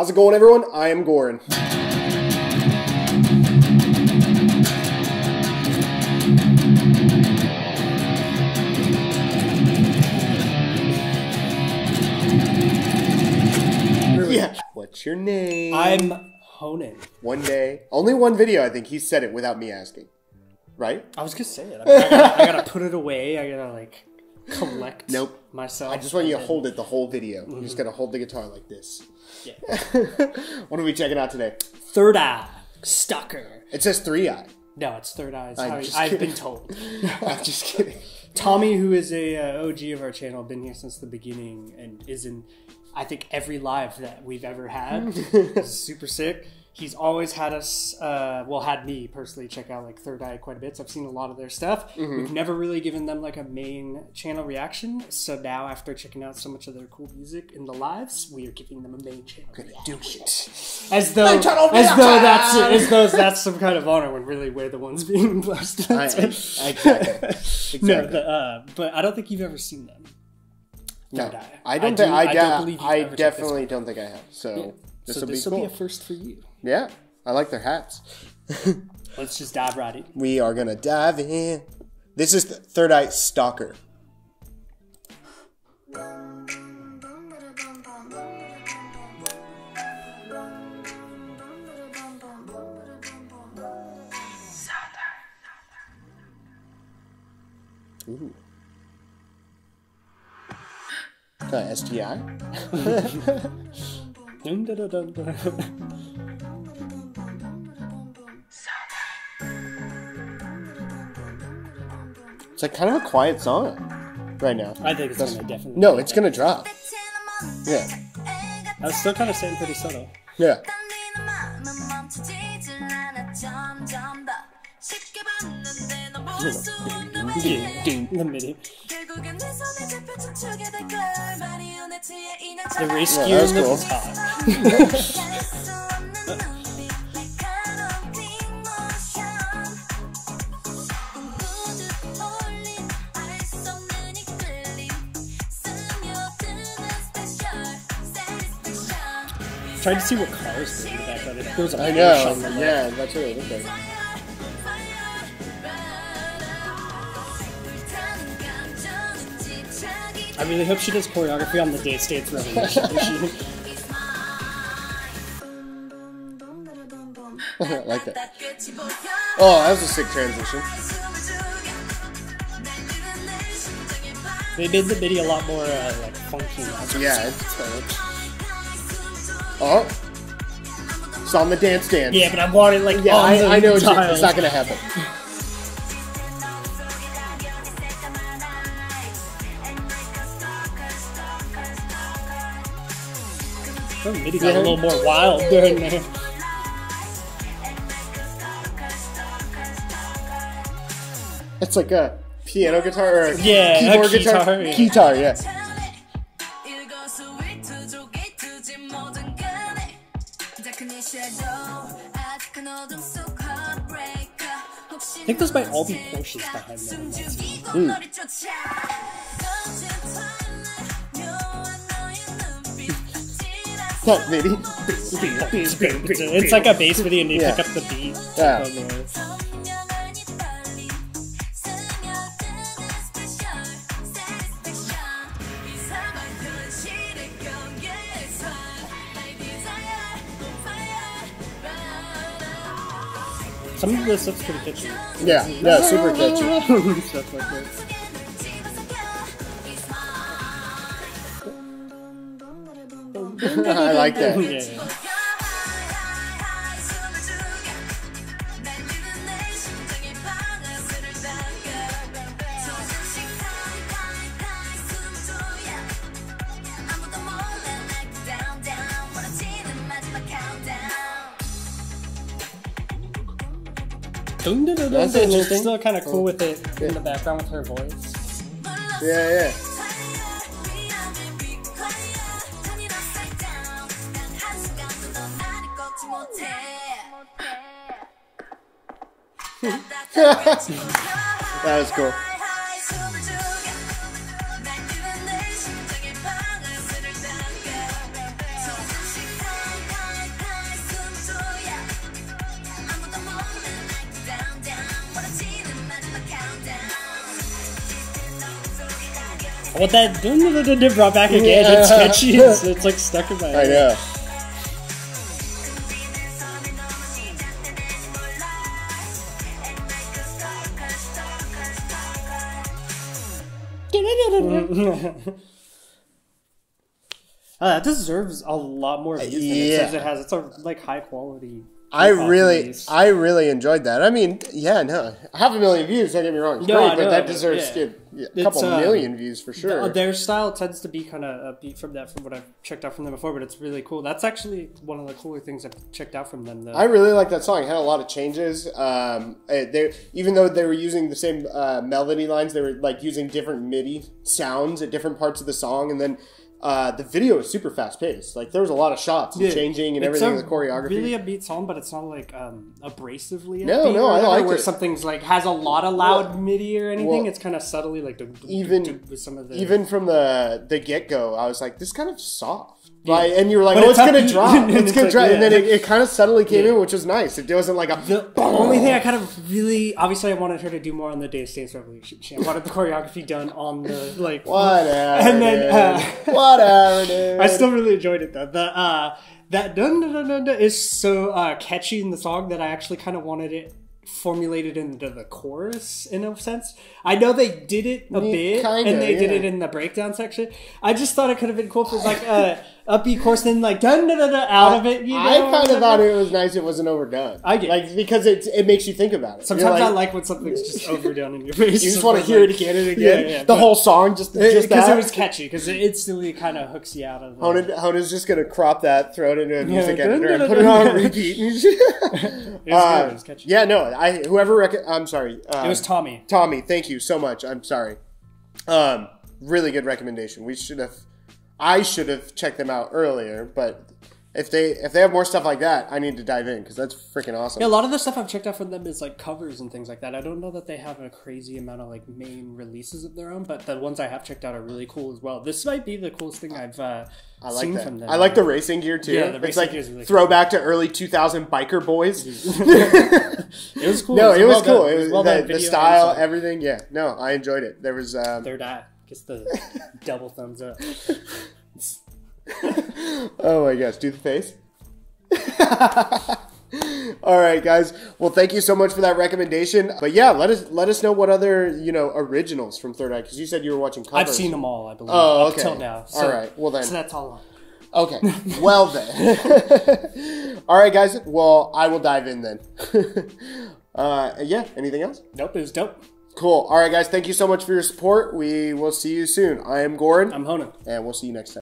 How's it going, everyone? I am Goran. Yeah. What's your name? I'm Honan. One day. Only one video, I think, he said it without me asking. Right? I was gonna say it. I mean, I gotta put it away. I gotta, like, collect myself. I just want you to hold it the whole video. Mm-hmm. You're just gonna hold the guitar like this. Yeah. What are we checking out today? Third Eye Stalker. It says 3YE. No, it's Third Eye. I've been told. I'm just kidding. Tommy, who is a OG of our channel, been here since the beginning and is in, I think, every live that we've ever had. Super sick. He's always had us, well, had me personally check out like Third Eye quite a bit. So I've seen a lot of their stuff. Mm-hmm. We've never really given them like a main channel reaction. So now after checking out so much of their cool music in the lives, we are giving them a main channel reaction. As though that's some kind of honor when really we're the ones being blessed. Exactly. No, but I don't think you've ever seen them. No, I definitely don't think I have. So. Yeah. This will be a first for you. Yeah, I like their hats. Let's just dive right in. We are gonna dive in. This is the Third Eye Stalker. Ooh. STI. Dun, dun, dun, dun. It's like kind of a quiet song right now. I think it's gonna definitely. No, it's gonna drop. Yeah. I was still kind of saying pretty subtle. Yeah. The MIDI. The rescue is cool. Trying to see what cars were in the background. It goes on. I know. Yeah, that's what it looks like. I really hope she does choreography on the Date States Revolution. I like that. Oh, that was a sick transition. They made the MIDI a lot more like funky. Yeah, it's cool. Oh, it's on the dance dance. Yeah, but I want it like I know it's not gonna happen. Oh, MIDI got a little more wild during there. It's like a piano guitar or a keyboard guitar. Yeah. Guitar, yeah. I think those might all be Porsches behind them. It's like a bass video and you pick up the beat. Yeah. Some of this looks pretty catchy. Yeah, yeah, super catchy. Stuff like that. I like that. That's interesting. Still kind of cool with it in the background with her voice. Yeah, yeah. That was cool. Well, that did brought back again. Yeah. It's sketchy. It's like stuck in my head. I know. That deserves a lot more views than it has. It's a like high quality. I really enjoyed that. I mean, yeah, no, 500,000 views. Don't get me wrong, it's great, but that deserves a couple million views for sure. Their style tends to be kind of upbeat from that, from what I've checked out from them before. But it's really cool. That's actually one of the cooler things I've checked out from them. Though. I really like that song. It had a lot of changes. Even though they were using the same melody lines, they were like using different MIDI sounds at different parts of the song, and then. The video is super fast paced. Like there was a lot of shots and changing and everything. The choreography. Really upbeat song, but it's not like abrasively. No, I like where something's like has a lot of loud MIDI or anything. It's kind of subtly like even from the get go, I was like this kind of soft. Right, and you were like, oh, it's gonna drop. It's gonna drop, and then it kind of subtly came in, which was nice. It wasn't like a. The only thing I kind of really, obviously, I wanted her to do more on the Dance Dance Revolution. I wanted the choreography done on the like. Whatever. And then whatever. Dude. I still really enjoyed it though. That dun dun dun dun dun is so catchy in the song that I actually kind of wanted it. Formulated into the chorus in a sense. I know they did it a bit, and they did it in the breakdown section. I just thought it could have been cool if it was like a upbeat chorus, then like dun dun dun out of it. You know, I kind of thought it was nice. It wasn't overdone. I get like because it makes you think about it. Sometimes like, I like when something's just overdone in your face. You just want to hear it again and again. Yeah, the whole song just because it was catchy because it instantly kind of hooks you out of. Hona's just gonna crop that, throw it into a music editor, and put it on repeat. It was catchy. Yeah, no. I'm sorry. It was Tommy. Tommy, thank you so much. I'm sorry. Really good recommendation. I should have checked them out earlier, but if they have more stuff like that, I need to dive in because that's freaking awesome. Yeah, a lot of the stuff I've checked out from them is like covers and things like that. I don't know that they have a crazy amount of like main releases of their own, but the ones I have checked out are really cool as well. This might be the coolest thing I've seen from them. I like the racing gear too. Yeah, the racing gear is really throwback to early 2000 biker boys. It was cool. No, it was cool. It was well done. The style, everything. Yeah, no, I enjoyed it. There was third eye, just the double thumbs up. Oh my gosh, do the face. All right, guys. Well, thank you so much for that recommendation. But yeah, let us know what other originals from Third Eye, because you said you were watching covers. I've seen them all, I believe. Oh, okay. Up till now. So, all right. Well then. So that's all. Okay. Well then. All right, guys. Well, I will dive in then. Yeah. Anything else? Nope. It was dope. Cool. All right, guys. Thank you so much for your support. We will see you soon. I am Goran. I'm Hona. And we'll see you next time.